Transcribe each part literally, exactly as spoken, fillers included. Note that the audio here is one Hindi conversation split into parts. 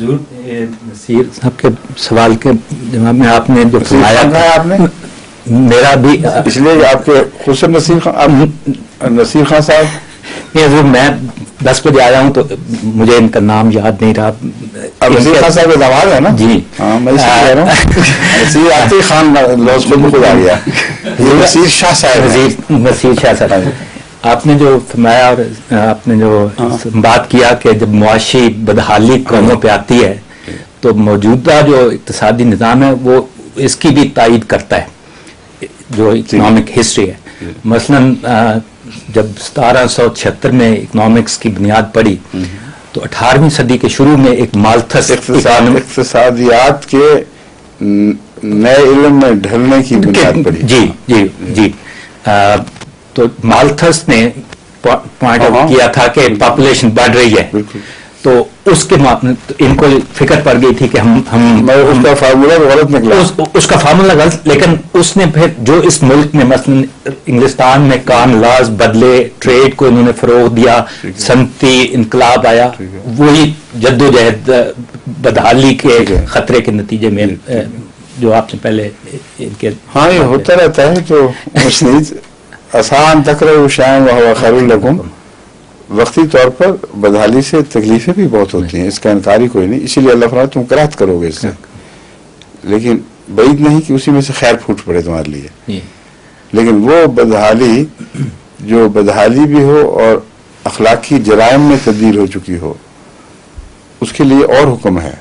नसीर साहब के सवाल के जवाब में आपने जो फरमाया था, आपने मेरा भी इसलिए आपके खुश नसीर खान नसीर खान साहब ये जो मैं दस बजे आया हूँ तो मुझे इनका नाम याद नहीं रहा। अब नसीर खान साहब का है ना जी, हाँ मैं नसीर आते खान लॉज में खुद आ गया नसीर शाह साहब नसीर शाह साहब आपने जो फरमाया और आपने जो बात किया कि जब मुआशी बदहाली कौमों पे आती है तो मौजूदा जो इक्तिसादी निज़ाम है वो इसकी भी तायद करता है, जो इकनॉमिक हिस्ट्री है। मसलन जब सतारह सौ छिहत्तर में इकनॉमिक्स की बुनियाद पड़ी तो अठारहवीं सदी के शुरू में एक माल्थस इक्तिसादियात के नए इल्म में ढलने की बुनियाद पड़ी। जी जी जी आ, तो माल्थस ने पॉइंट आउट किया था कि पॉपुलेशन बढ़ रही है तो उसके तो इनको फिक्र पड़ गई थी कि हम हम उसका फार्मूला गलत निकला, उस, उसका फार्मूला गलत, लेकिन उसने फिर जो इस मुल्क में मसलन इंग्लिस्तान में कानून-लाज बदले, ट्रेड को इन्होंने फरोग दिया, संती इनकलाब आया, वही जद्दोजहद बदहाली के खतरे के नतीजे में जो आपसे पहले इनके हाँ ये होता रहता है। तो आसान तकरीबन शायद वह खैरुल लकुम वक्ती तौर पर बदहाली से तकलीफें भी बहुत होती हैं, इसका इनकारी कोई नहीं, इसीलिए अल्लाह फरमा तुम कराहत करोगे इससे, लेकिन बईद नहीं कि उसी में से खैर फूट पड़े तुम्हारे लिए। लेकिन वो बदहाली जो बदहाली भी हो और अखलाकी जराइम में तब्दील हो चुकी हो उसके लिए और हुक्म है,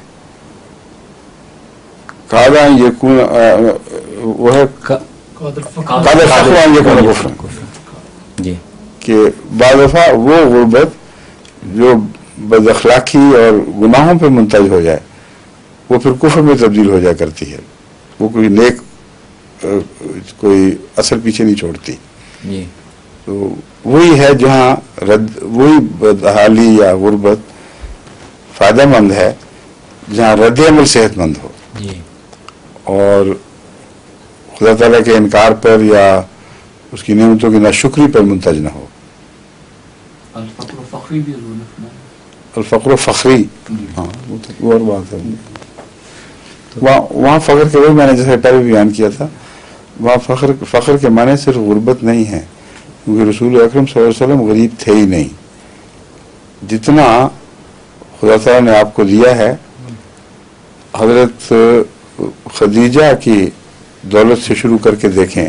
कादा ये वह जी कि बादफा वो गुर्बत जो बदअखलाकी और गुनाहों पे मुंतज हो जाए वो फिर कुफ्र में तब्दील हो जाया करती है, वो कोई नेक कोई असर पीछे नहीं छोड़ती। तो वही है जहाँ रद्द वही बदहाली या गुर्बत फ़ायदेमंद है जहाँ रद्द अमल सेहतमंद हो और खुदा ताला के इनकार पर या उसकी नियमतों की नाशुक्री पर मुंतज न हो। अल-फ़क़्र फ़ख़्री हाँ वो तो वो और बात है, वहाँ वहाँ फ़ख्र के वही मैंने जैसे पहले भी बयान किया था, वहाँ फ़ख्र फ़ख्र के माने सिर्फ गुर्बत नहीं है, क्योंकि रसूल अकरम सल्लल्लाहु अलैहि वसल्लम गरीब थे ही नहीं, जितना खुदा ताला ने आपको दिया है हजरत खदीजा की दौलत से शुरू करके देखें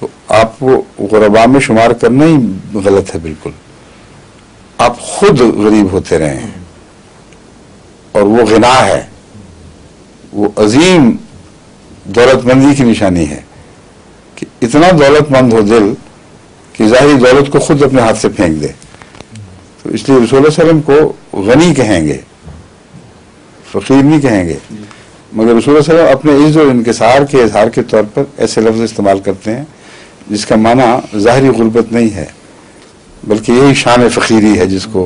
तो आपको गुरबा में शुमार करना ही गलत है, बिल्कुल आप खुद गरीब होते रहे हैं और वो गिना है, वो अजीम दौलतमंदी की निशानी है कि इतना दौलतमंद हो दिल कि जाहिर दौलत को खुद अपने हाथ से फेंक दे। तो इसलिए रसूल सल्लम को गनी कहेंगे, फकीर नहीं कहेंगे, मगर रसूल सल्लल्लाहु अलैहि वसल्लम अपने इज़्ज़ और इनकिसार के इजहार के तौर पर ऐसे लफ्ज़ इस्तेमाल करते हैं जिसका माना ज़ाहरी गुर्बत नहीं है, बल्कि यही शान फ़कीरी है जिसको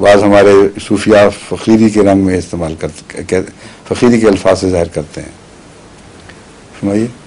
बाज़ हमारे सूफिया फ़कीरी के रंग में इस्तेमाल करते, फ़कीरी के अल्फाज से ज़ाहिर करते हैं। फरमाइए।